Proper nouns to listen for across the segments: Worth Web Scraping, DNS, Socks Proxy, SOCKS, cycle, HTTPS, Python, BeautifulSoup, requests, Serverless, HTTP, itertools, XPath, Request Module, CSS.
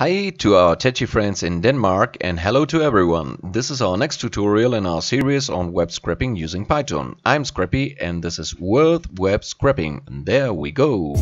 Hi to our techie friends in Denmark and hello to everyone. This is our next tutorial in our series on web scraping using Python. I'm Scrappy and this is Worth Web Scraping. And there we go.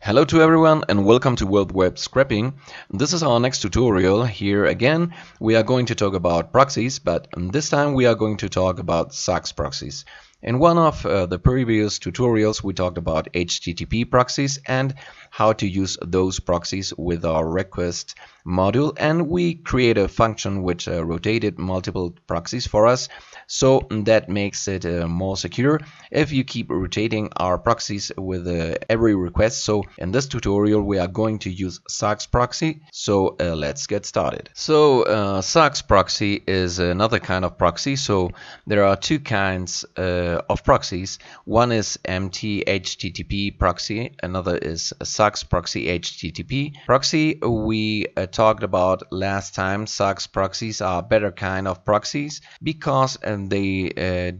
Hello to everyone and welcome to Worth Web Scraping. This is our next tutorial. Here again we are going to talk about proxies, but this time we are going to talk about SOCKS proxies. In one of the previous tutorials we talked about HTTP proxies and how to use those proxies with our request module, and we create a function which rotated multiple proxies for us, so that makes it more secure if you keep rotating our proxies with every request. So in this tutorial we are going to use SOCKS proxy, so let's get started. So SOCKS proxy is another kind of proxy. So there are two kinds of proxies. One is empty HTTP proxy, another is SOCKS proxy HTTP proxy. We talked about last time SOCKS proxies are better kind of proxies because they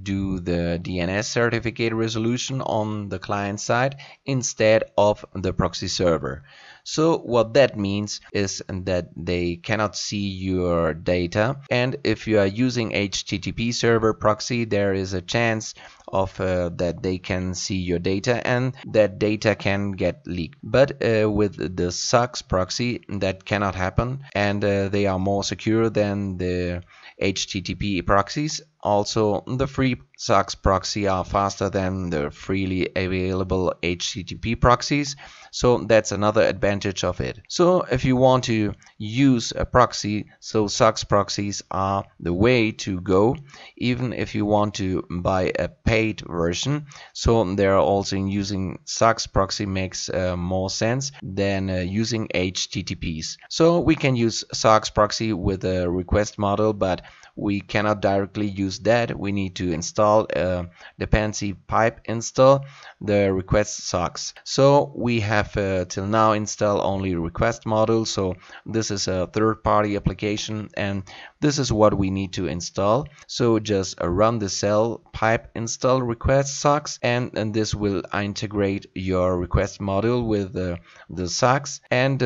do the DNS certificate resolution on the client side instead of the proxy server. So what that means is that they cannot see your data, and if you are using HTTP server proxy there is a chance of that they can see your data and that data can get leaked. But with the SOCKS proxy that cannot happen, and they are more secure than the HTTP proxies. Also, the free SOCKS proxy are faster than the freely available HTTP proxies, so that's another advantage of it. So if you want to use a proxy, so SOCKS proxies are the way to go, even if you want to buy a paid version. So they're also using SOCKS proxy makes more sense than using HTTPs. So we can use SOCKS proxy with a request model, but we cannot directly use that. We need to install a dependency pipe install the request SOCKS. So we have till now installed only request module, so this is a third-party application and this is what we need to install. So just run the cell pipe install request SOCKS, and this will integrate your request module with the SOCKS, and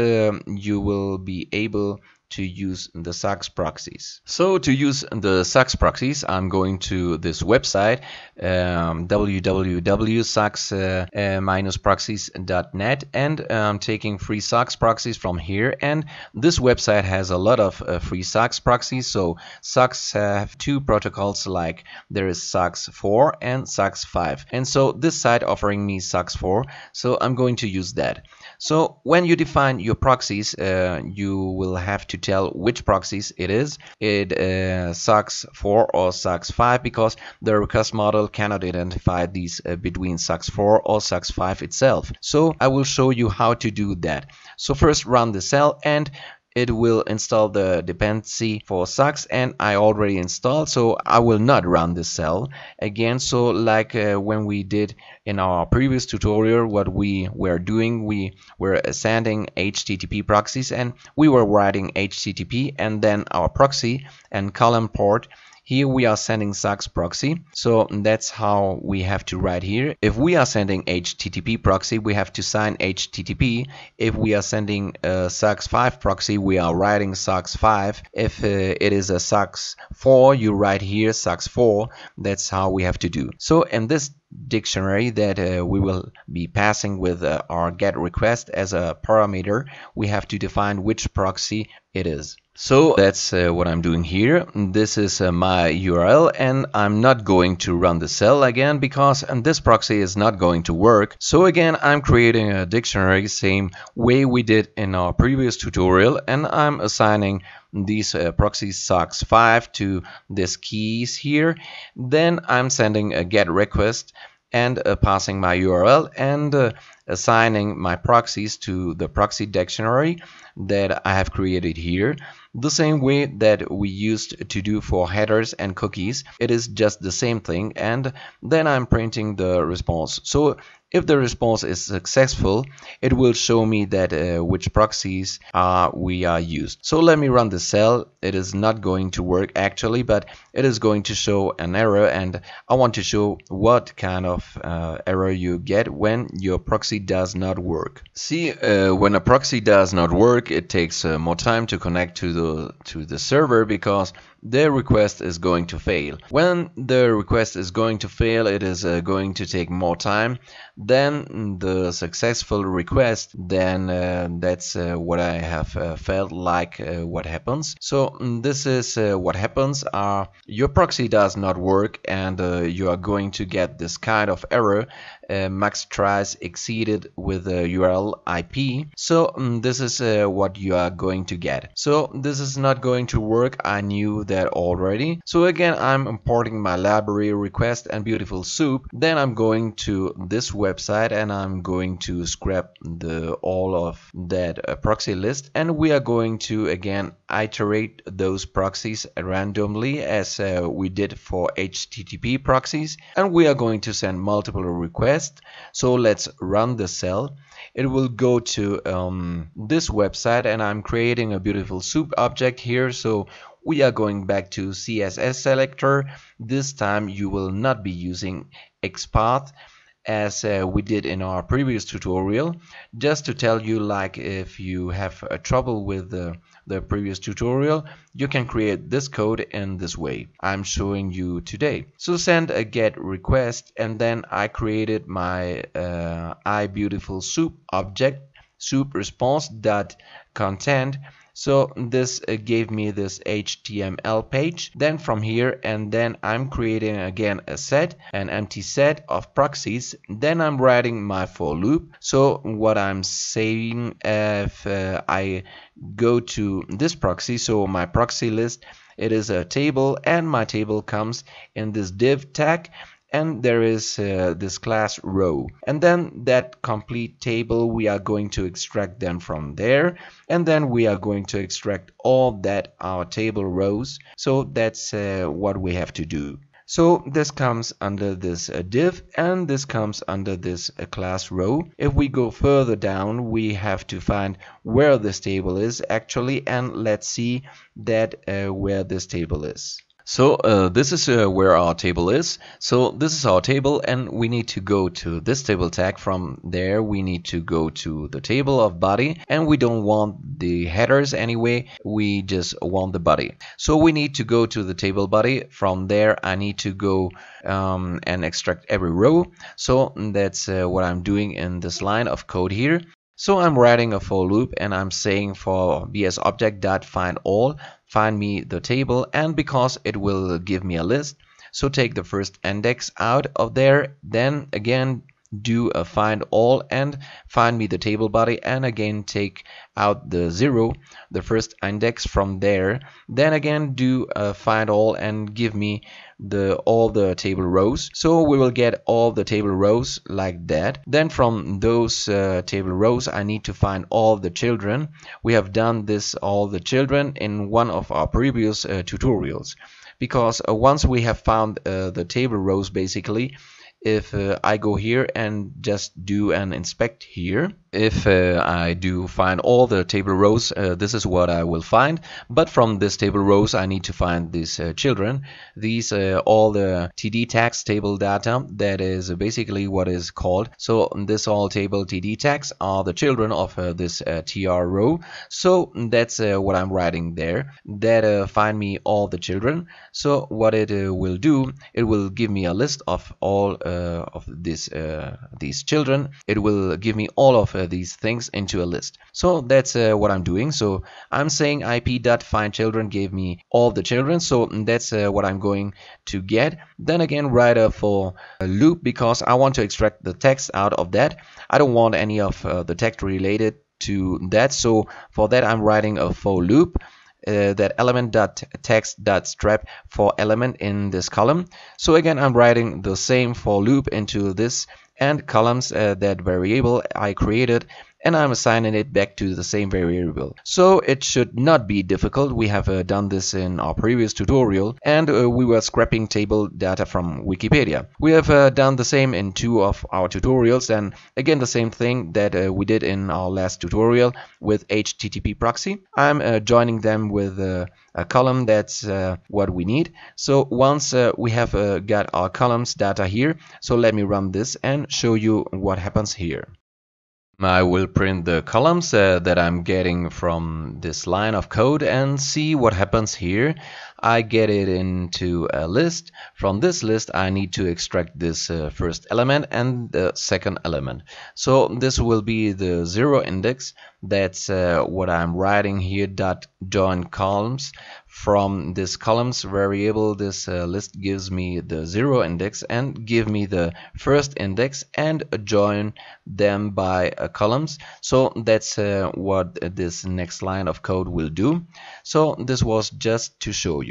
you will be able to use the SOCKS proxies. So to use the SOCKS proxies, I'm going to this website www.socks-proxies.net, and I'm taking free SOCKS proxies from here, and this website has a lot of free SOCKS proxies. So SOCKS have two protocols, like there is SOCKS 4 and SOCKS 5, and so this site offering me SOCKS 4, so I'm going to use that. So when you define your proxies, you will have to tell which proxies it is, SOCKS 4 or SOCKS 5, because the request model cannot identify these between SOCKS 4 or SOCKS 5 itself. So I will show you how to do that. So first run the cell and it will install the dependency for SOCKS, and I already installed, so I will not run this cell again. So like when we did in our previous tutorial, what we were doing, we were sending HTTP proxies and we were writing HTTP and then our proxy and column port. Here we are sending SOCKS proxy, so that's how we have to write here. If we are sending HTTP proxy, we have to sign HTTP. If we are sending a SOCKS 5 proxy, we are writing SOCKS 5. If it is a SOCKS 4, you write here SOCKS 4. That's how we have to do. So in this dictionary that we will be passing with our get request as a parameter, we have to define which proxy it is. So that's what I'm doing here. This is my URL, and I'm not going to run the cell again because this proxy is not going to work. So again, I'm creating a dictionary same way we did in our previous tutorial, and I'm assigning these proxies SOCKS 5 to this keys here. Then I'm sending a get request and passing my URL and assigning my proxies to the proxy dictionary that I have created here, the same way that we used to do for headers and cookies. It is just the same thing, and then I'm printing the response. So If the response is successful, it will show me that which proxies we are used. So let me run the cell. It is not going to work actually, but it is going to show an error, and I want to show what kind of error you get when your proxy does not work. See, when a proxy does not work, it takes more time to connect to the server because the request is going to fail. When the request is going to fail, it is going to take more time than the successful request. Then that's what I have felt like what happens. So this is what happens. Your proxy does not work, and you are going to get this kind of error. Max tries exceeded with the URL IP. So this is what you are going to get. So this is not going to work. I knew that already. So again, I'm importing my library request and BeautifulSoup. Then I'm going to this website and I'm going to scrap all of that proxy list, and we are going to again iterate those proxies randomly as we did for HTTP proxies, and we are going to send multiple requests. So let's run the cell. It will go to this website, and I'm creating a BeautifulSoup object here. So we are going back to CSS selector. This time you will not be using XPath as we did in our previous tutorial. Just to tell you, like, if you have trouble with the previous tutorial, you can create this code in this way I'm showing you today. So send a get request, and then I created my iBeautifulSoup object, soup response.content. So this gave me this HTML page. Then from here, and then I'm creating again a set, an empty set of proxies. Then I'm writing my for loop. So what I'm saying, if I go to this proxy, so my proxy list, it is a table, and my table comes in this div tag, and there is this class row, and then that complete table, we are going to extract them from there, and then we are going to extract all that our table rows. So that's what we have to do. So this comes under this div, and this comes under this class row. If we go further down, we have to find where this table is actually, and let's see that where this table is. So this is where our table is. So this is our table, and we need to go to this table tag. From there, we need to go to the table of body, and we don't want the headers anyway, we just want the body. So we need to go to the table body. From there, I need to go and extract every row. So that's what I'm doing in this line of code here. So I'm writing a for loop, and I'm saying for bsObject.findAll, find me the table, and because it will give me a list, so take the first index out of there, then again do a find all and find me the table body, and again take out the 0, the first index from there, then again do a find all and give me all the table rows. So we will get all the table rows like that. Then from those table rows, I need to find all the children. We have done this, all the children, in one of our previous tutorials, because once we have found the table rows, basically, if I go here and just do an inspect here, if I do find all the table rows, this is what I will find. But from this table rows, I need to find these children, these all the td tags table data, that is basically what is called. So this all table td tags are the children of this tr row. So that's what I'm writing there, that find me all the children. So what it will do, it will give me a list of all of these children. It will give me all of these things into a list. So that's what I'm doing. So I'm saying ip.findChildren gave me all the children. So that's what I'm going to get. Then again, write a for loop, because I want to extract the text out of that. I don't want any of the text related to that. So for that, I'm writing a for loop. That element.text.strap for element in this column. So again, I'm writing the same for loop into this, and columns that variable I created and I'm assigning it back to the same variable. So it should not be difficult. We have done this in our previous tutorial, and we were scraping table data from Wikipedia. We have done the same in two of our tutorials, and again the same thing that we did in our last tutorial with HTTP proxy. I'm joining them with a column. That's what we need. So once we have got our columns data here, so let me run this and show you what happens here. I will print the columns that I'm getting from this line of code and see what happens here. I get it into a list. From this list I need to extract this first element and the second element. So this will be the zero index. That's what I'm writing here, dot join columns. From this columns variable, this list gives me the zero index and give me the first index and join them by columns. So that's what this next line of code will do. So this was just to show you.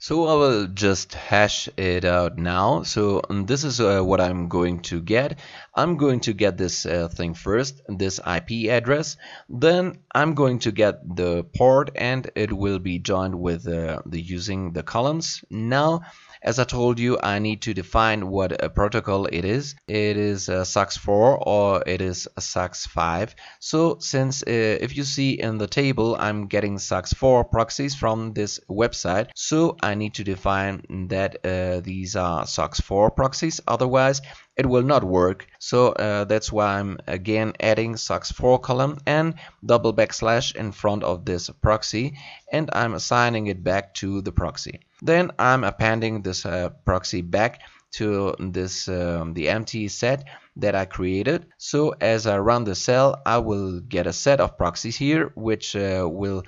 So I will just hash it out now. So this is what I'm going to get. I'm going to get this thing first, this IP address. Then I'm going to get the port, and it will be joined with the using the columns. Now, as I told you, I need to define what a protocol it is. It is a SOCKS 4 or it is a SOCKS 5. So since if you see in the table, I'm getting SOCKS 4 proxies from this website. So I need to define that these are SOCKS 4 proxies. Otherwise, it will not work. So that's why I'm again adding SOCKS 4 column and double backslash in front of this proxy, and I'm assigning it back to the proxy. Then I'm appending this proxy back to this the empty set that I created. So as I run the cell, I will get a set of proxies here, which will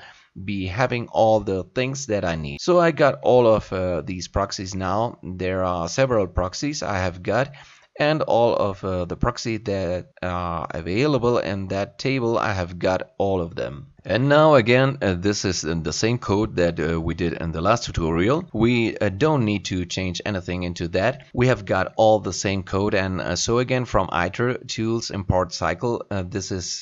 be having all the things that I need. So I got all of these proxies now. There are several proxies I have got, and all of the proxy that are available in that table, I have got all of them. And now again, this is the same code that we did in the last tutorial. We don't need to change anything into that. We have got all the same code, and so again from itertools import cycle. This is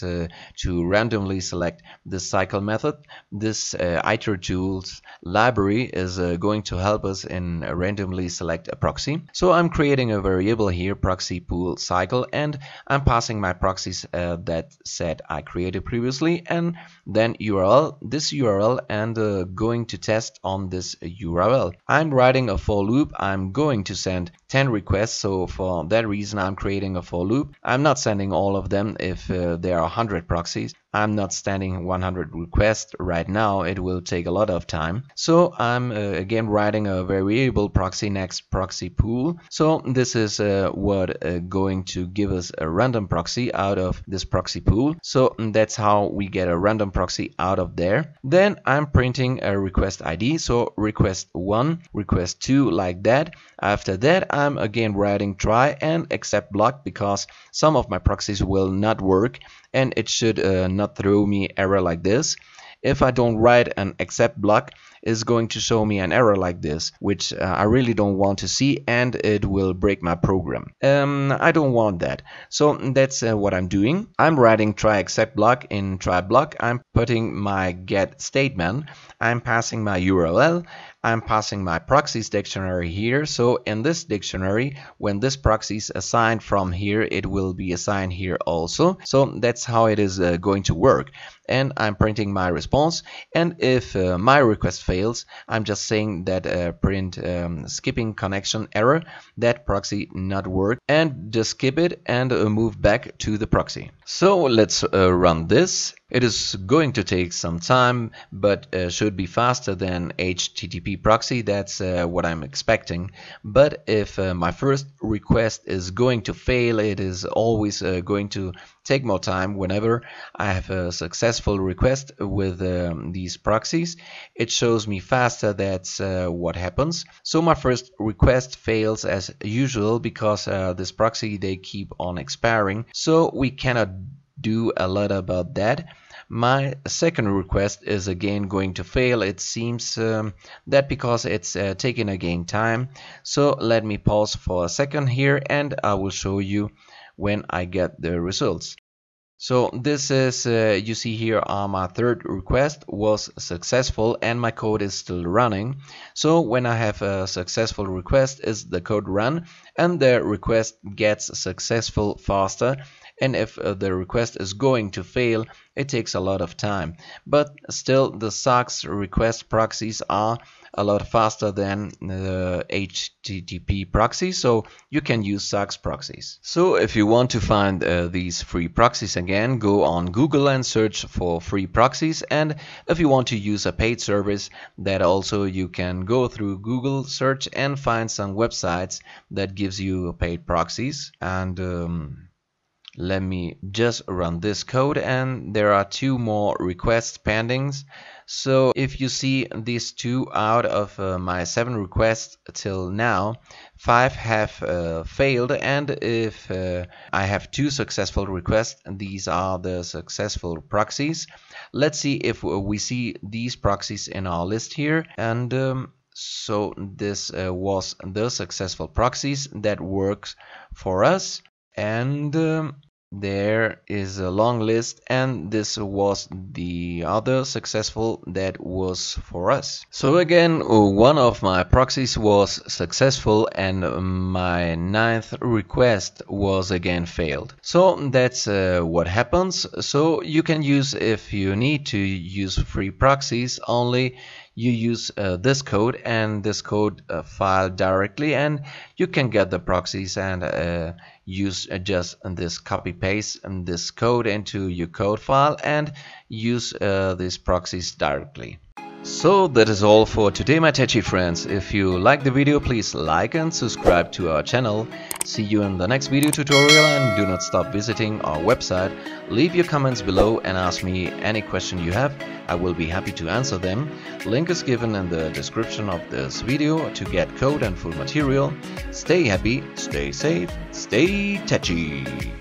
to randomly select the cycle method. This itertools library is going to help us in randomly select a proxy. So I'm creating a variable here, proxy pool cycle, and I'm passing my proxies that set I created previously, and then URL, this URL, and going to test on this URL. I'm writing a for loop. I'm going to send 10 requests, so for that reason I'm creating a for loop. I'm not sending all of them. If there are 100 proxies, I'm not sending 100 requests right now. It will take a lot of time. So I'm again writing a variable proxy next proxy pool. So this is what going to give us a random proxy out of this proxy pool. So that's how we get a random proxy out of there. Then I'm printing a request ID. So request 1, request 2, like that. After that, I'm again writing try and accept block, because some of my proxies will not work, and it should not throw me error like this. If I don't write an accept block, it's going to show me an error like this, which I really don't want to see, and it will break my program. I don't want that. So that's what I'm doing. I'm writing try accept block. In try block, I'm putting my get statement. I'm passing my URL. I'm passing my proxies dictionary here. So in this dictionary, when this proxy is assigned from here, it will be assigned here also. So that's how it is going to work. And I'm printing my response. And if my request fails, I'm just saying that print skipping connection error, that proxy not work, and just skip it and move back to the proxy. So let's run this. It is going to take some time, but should be faster than HTTP proxy. That's what I'm expecting. But if my first request is going to fail, it is always going to take more time. Whenever I have a successful request with these proxies, it shows me faster. That's what happens. So my first request fails as usual, because this proxy, they keep on expiring. So we cannot do a lot about that. My second request is again going to fail. It seems that because it's taking again time. So let me pause for a second here, and I will show you when I get the results. So this is, you see here, my third request was successful and my code is still running. So when I have a successful request, is the code run and the request gets successful faster. And if the request is going to fail, it takes a lot of time. But still, the SOCKS request proxies are a lot faster than the HTTP proxy, so you can use SOCKS proxies. So if you want to find these free proxies again, go on Google and search for free proxies. And if you want to use a paid service, that also you can go through Google search and find some websites that gives you paid proxies. And let me just run this code, and there are two more requests pending. So if you see these two out of my 7 requests till now, 5 have failed, and if I have 2 successful requests, these are the successful proxies. Let's see if we see these proxies in our list here. And so this was the successful proxies that works for us. And there is a long list, and this was the other successful that was for us. So again, one of my proxies was successful and my 9th request was again failed. So that's what happens. So you can use, if you need to use free proxies only, you use this code and this code file directly, and you can get the proxies and use just this copy paste and this code into your code file and use these proxies directly. So that is all for today, my techie friends. If you like the video, please like and subscribe to our channel. See you in the next video tutorial, and do not stop visiting our website. Leave your comments below and ask me any question you have. I will be happy to answer them. Link is given in the description of this video to get code and full material. Stay happy, stay safe, stay techy.